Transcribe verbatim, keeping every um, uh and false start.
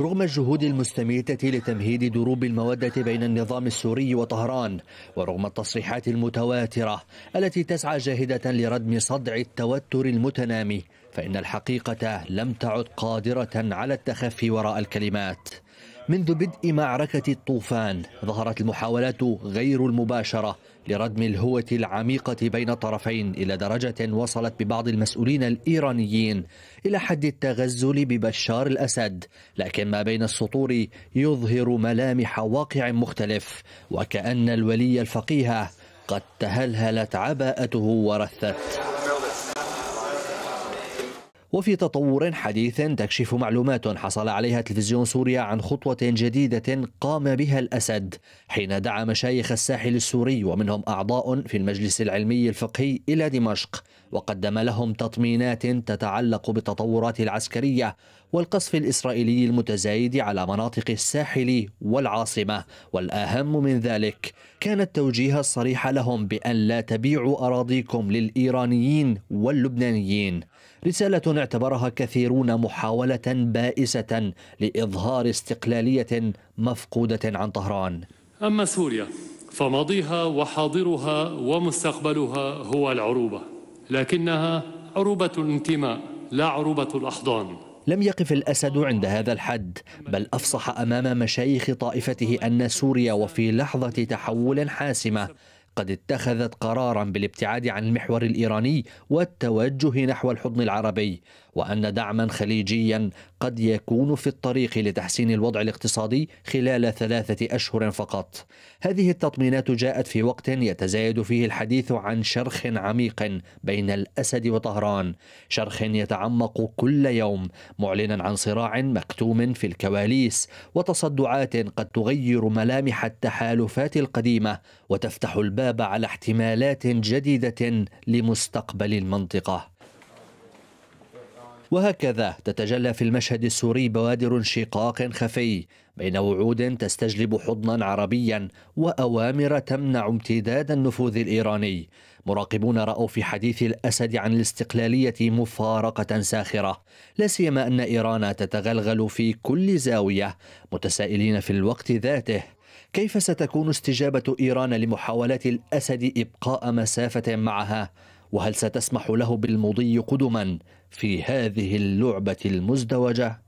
رغم الجهود المستميتة لتمهيد دروب المودة بين النظام السوري وطهران، ورغم التصريحات المتواترة التي تسعى جاهدة لردم صدع التوتر المتنامي، فإن الحقيقة لم تعد قادرة على التخفي وراء الكلمات. منذ بدء معركة الطوفان ظهرت المحاولات غير المباشرة لردم الهوة العميقة بين الطرفين إلى درجة وصلت ببعض المسؤولين الإيرانيين إلى حد التغزل ببشار الأسد، لكن ما بين السطور يظهر ملامح واقع مختلف، وكأن الولي الفقيه قد تهلهلت عباءته ورثت. وفي تطور حديث تكشف معلومات حصل عليها تلفزيون سوريا عن خطوة جديدة قام بها الأسد حين دعا مشايخ الساحل السوري ومنهم أعضاء في المجلس العلمي الفقهي إلى دمشق، وقدم لهم تطمينات تتعلق بالتطورات العسكرية والقصف الإسرائيلي المتزايد على مناطق الساحل والعاصمة، والأهم من ذلك كان التوجيه الصريح لهم بأن لا تبيعوا أراضيكم للإيرانيين واللبنانيين، رسالة اعتبرها كثيرون محاولة بائسة لإظهار استقلالية مفقودة عن طهران. أما سوريا فماضيها وحاضرها ومستقبلها هو العروبة، لكنها عروبة الانتماء لا عروبة الأحضان. لم يقف الأسد عند هذا الحد، بل أفصح أمام مشايخ طائفته أن سوريا وفي لحظة تحول حاسمة قد اتخذت قرارا بالابتعاد عن المحور الإيراني والتوجه نحو الحضن العربي، وأن دعما خليجيا قد يكون في الطريق لتحسين الوضع الاقتصادي خلال ثلاثة أشهر فقط. هذه التطمينات جاءت في وقت يتزايد فيه الحديث عن شرخ عميق بين الأسد وطهران، شرخ يتعمق كل يوم معلنا عن صراع مكتوم في الكواليس وتصدعات قد تغير ملامح التحالفات القديمة وتفتح الباب على احتمالات جديدة لمستقبل المنطقة. وهكذا تتجلى في المشهد السوري بوادر انشقاق خفي بين وعود تستجلب حضنا عربيا وأوامر تمنع امتداد النفوذ الإيراني. مراقبون رأوا في حديث الأسد عن الاستقلالية مفارقة ساخرة، لا سيما أن إيران تتغلغل في كل زاوية، متسائلين في الوقت ذاته كيف ستكون استجابة إيران لمحاولات الأسد إبقاء مسافة معها، وهل ستسمح له بالمضي قدما في هذه اللعبة المزدوجة؟